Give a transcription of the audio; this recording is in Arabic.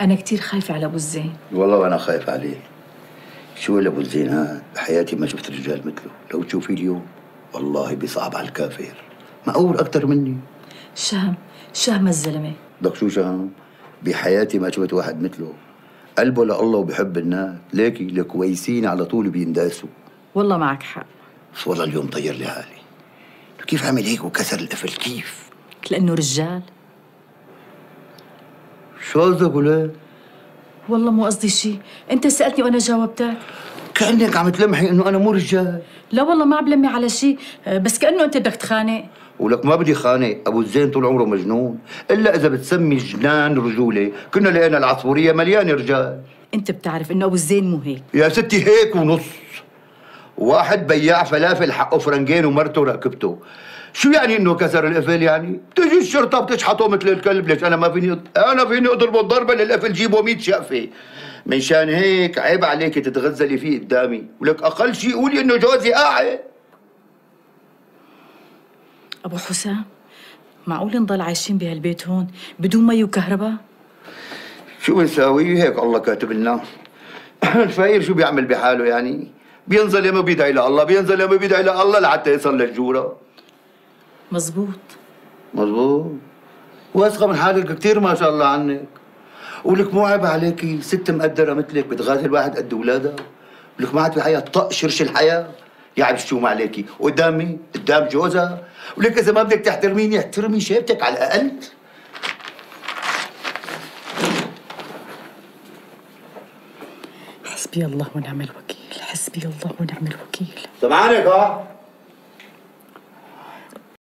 أنا كتير خايفة على أبو الزين. والله وأنا خايف عليه. شو أبو الزين هذا؟ بحياتي ما شفت رجال مثله، لو تشوفيه اليوم والله بيصعب على الكافر. مقهور أكتر مني. شهم الزلمة. لك شو شهم؟ بحياتي ما شفت واحد مثله. قلبه لله وبحب الناس، ليكي الكويسين على طول بينداسوا. والله معك حق. بس والله اليوم طير لي حالي. كيف عمل هيك وكسر القفل كيف؟ لأنه رجال. شو قصدك ولاد؟ والله مو قصدي شيء، أنت سألتني وأنا جاوبتك. كأنك عم تلمحي إنه أنا مو رجال. لا والله ما عم بلمي على شيء، بس كأنه أنت بدك تخانق. ولك ما بدي خانق، أبو الزين طول عمره مجنون، إلا إذا بتسمي جنان رجولة، كنا لقينا العصفورية مليانة رجال. أنت بتعرف إنه أبو الزين مو هيك. يا ستي هيك ونص. واحد بياع فلافل حقه فرنجين ومرته راكبته. شو يعني انه كسر القفل يعني؟ بتجي الشرطه بتشحطه مثل الكلب، ليش انا فيني اضربه ضربه للقفل جيبه 100 شقفه. منشان هيك عيب عليك تتغزلي فيه قدامي، ولك اقل شيء قولي انه جوزي قاعد. ابو حسام، معقول نضل عايشين بهالبيت هون بدون مي وكهرباء؟ شو نساوي هيك الله كاتب لنا. الفقير شو بيعمل بحاله يعني؟ بينظلم وبيدعي لله، بينظلم وبيدعي لله لحتى يصل للجوره. مظبوط. واثقه من حالك كثير ما شاء الله عنك. ولك مو عيب عليكي ست مقدره مثلك بتغازل واحد قد اولادها؟ ولك ما عاد بالحياه طق شرش الحياه، يا عم شو ما عليكي قدامي قدام جوزها. ولك اذا ما بدك تحترميني احترمي شيبتك على الاقل. حسبي الله ونعم الوكيل، حسبي الله ونعم الوكيل. سمعانك ها؟